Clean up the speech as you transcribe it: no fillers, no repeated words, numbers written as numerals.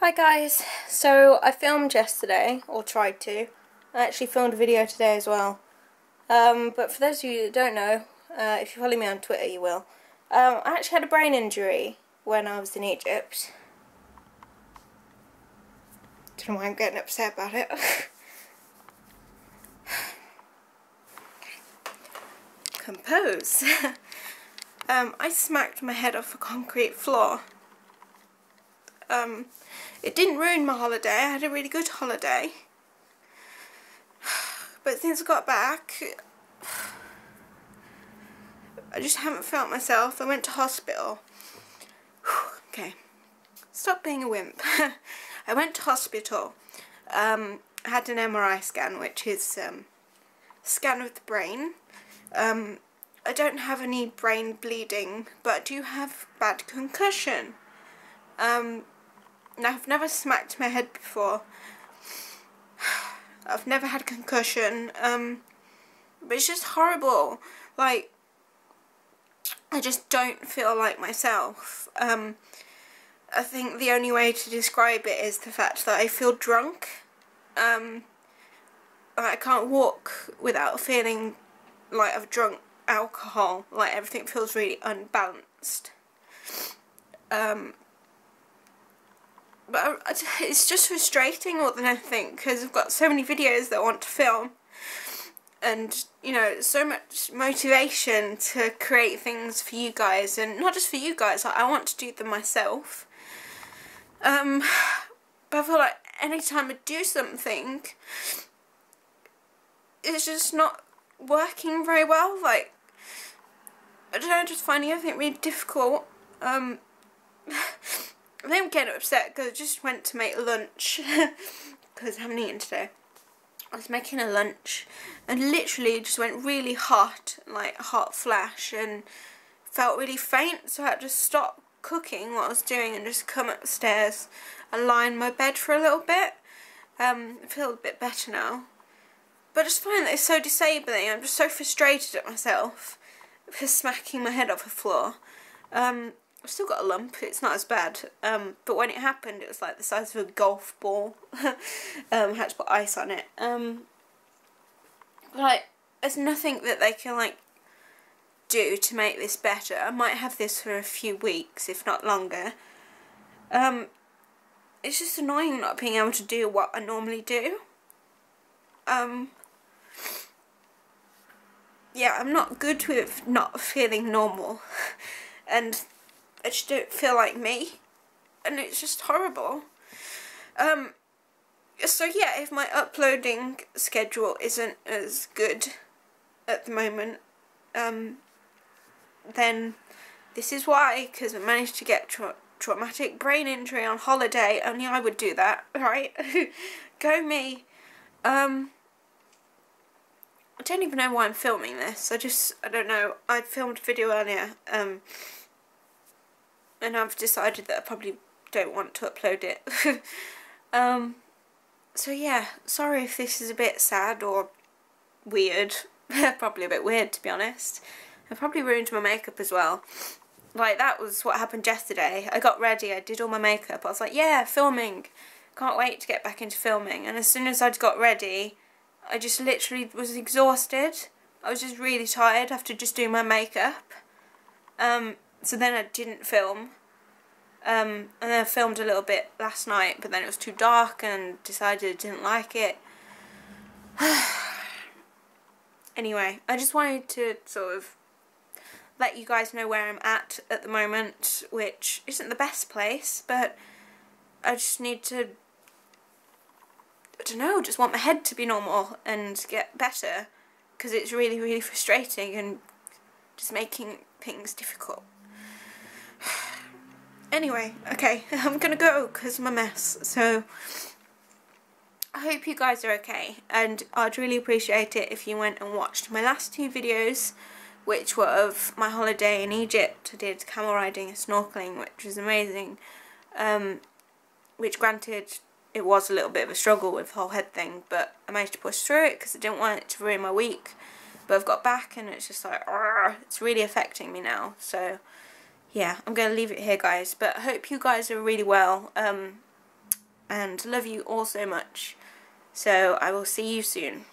Hi guys, so I filmed yesterday, or tried to. I actually filmed a video today as well. But for those of you that don't know, if you follow me on Twitter you will. I actually had a brain injury when I was in Egypt. Don't know why I'm getting upset about it. Compose. I smacked my head off a concrete floor. It didn't ruin my holiday. I had a really good holiday, but since I got back I just haven't felt myself. I went to hospital. Okay, stop being a wimp. I went to hospital. I had an MRI scan, which is scan of the brain. I don't have any brain bleeding, but I do have bad concussion. I've never smacked my head before. I've never had concussion. But it's just horrible. Like, I just don't feel like myself. I think the only way to describe it is the fact that I feel drunk. I can't walk without feeling like I've drunk alcohol. Like, everything feels really unbalanced. But it's just frustrating more than anything, because I've got so many videos that I want to film, and you know, so much motivation to create things for you guys, and not just for you guys, like, I want to do them myself. But I feel like any time I do something, it's just not working very well. Like, I don't know, I'm just finding everything really difficult. I think I'm getting upset because I just went to make lunch, because I haven't eaten today. I was making a lunch and literally just went really hot, like a hot flash, and felt really faint, so I had to stop cooking what I was doing and just come upstairs and lie in my bed for a little bit. I feel a bit better now. But I just find that it's so disabling. I'm just so frustrated at myself for smacking my head off the floor. I've still got a lump, it's not as bad, but when it happened it was like the size of a golf ball. I had to put ice on it. Like, there's nothing that they can, like, do to make this better. I might have this for a few weeks, if not longer. It's just annoying not being able to do what I normally do. Yeah, I'm not good with not feeling normal, and I just don't feel like me, and it's just horrible. So yeah, if my uploading schedule isn't as good at the moment, then this is why, because I managed to get traumatic brain injury on holiday. Only I would do that, right? Go me. I don't even know why I'm filming this. I don't know. I filmed a video earlier, and I've decided that I probably don't want to upload it. So yeah, sorry if this is a bit sad or weird. Probably a bit weird, to be honest. I probably ruined my makeup as well. Like, that was what happened yesterday. I got ready, I did all my makeup, I was like, yeah, filming. Can't wait to get back into filming. And as soon as I'd got ready, I just literally was exhausted. I was just really tired after just doing my makeup. So then I didn't film, and then I filmed a little bit last night, but then it was too dark and decided I didn't like it. Anyway, I just wanted to sort of let you guys know where I'm at the moment, which isn't the best place, but I just need to, I don't know, just want my head to be normal and get better, because it's really, really frustrating and just making things difficult. Anyway, okay, I'm gonna go because I'm a mess. So I hope you guys are okay, and I'd really appreciate it if you went and watched my last two videos, which were of my holiday in Egypt. I did camel riding and snorkeling, which was amazing. Which, granted, it was a little bit of a struggle with the whole head thing, but I managed to push through it because I didn't want it to ruin my week. But I've got back and it's just like, it's really affecting me now. So yeah, I'm going to leave it here, guys. But I hope you guys are really well. and love you all so much. So I will see you soon.